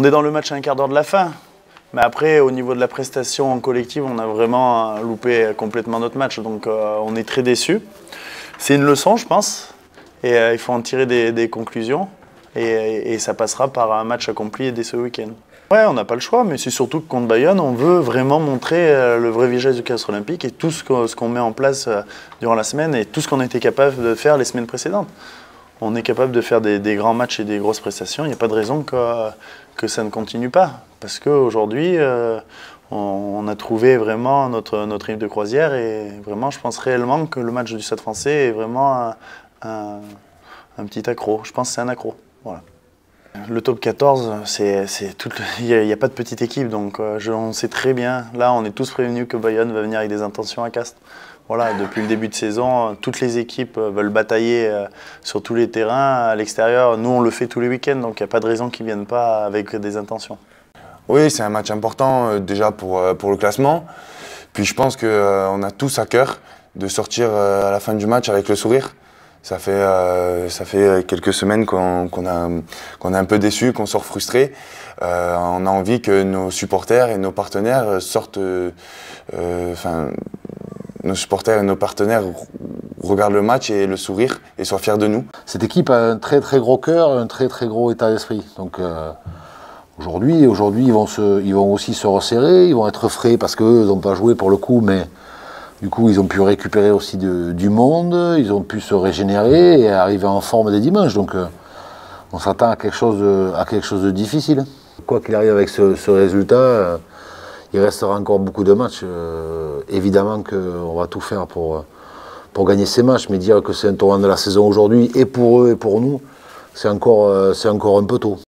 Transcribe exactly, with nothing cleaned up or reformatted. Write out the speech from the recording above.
On est dans le match à un quart d'heure de la fin. Mais après, au niveau de la prestation en collective, on a vraiment loupé complètement notre match. Donc euh, on est très déçus. C'est une leçon, je pense. Et euh, il faut en tirer des, des conclusions. Et, et, et ça passera par un match accompli dès ce week-end. Ouais, on n'a pas le choix, mais c'est surtout que contre Bayonne, on veut vraiment montrer euh, le vrai visage du Castres Olympique et tout ce qu'on ce qu'on met en place euh, durant la semaine et tout ce qu'on a été capable de faire les semaines précédentes. On est capable de faire des, des grands matchs et des grosses prestations. Il n'y a pas de raison que, euh, que ça ne continue pas. Parce qu'aujourd'hui, euh, on, on a trouvé vraiment notre, notre rive de croisière. Et vraiment, je pense réellement que le match du Stade français est vraiment un, un, un petit accro. Je pense que c'est un accro. Voilà. Le top quatorze, il n'y a, a pas de petite équipe. Donc euh, je, on sait très bien. Là, on est tous prévenus que Bayonne va venir avec des intentions à Castres. Voilà, depuis le début de saison, toutes les équipes veulent batailler sur tous les terrains, à l'extérieur. Nous, on le fait tous les week-ends, donc il n'y a pas de raison qu'ils ne viennent pas avec des intentions. Oui, c'est un match important euh, déjà pour, euh, pour le classement. Puis je pense qu'on euh, a tous à cœur de sortir euh, à la fin du match avec le sourire. Ça fait, euh, ça fait quelques semaines qu'on qu'on a, qu'on est un peu déçus, qu'on sort frustrés. Euh, on a envie que nos supporters et nos partenaires sortent... Euh, euh, enfin, nos supporters et nos partenaires regardent le match et le sourire et soient fiers de nous. Cette équipe a un très très gros cœur, un très très gros état d'esprit. Donc euh, aujourd'hui, aujourd'hui ils, ils vont aussi se resserrer, ils vont être frais parce qu'eux n'ont pas joué pour le coup, mais du coup ils ont pu récupérer aussi de, du monde, ils ont pu se régénérer et arriver en forme dès dimanche. Donc euh, on s'attend à, à quelque chose de difficile. Quoi qu'il arrive avec ce, ce résultat, euh, il restera encore beaucoup de matchs. Euh, évidemment qu'on va tout faire pour, pour gagner ces matchs, mais dire que c'est un tournant de la saison aujourd'hui, et pour eux et pour nous, c'est encore, c'est encore un peu tôt.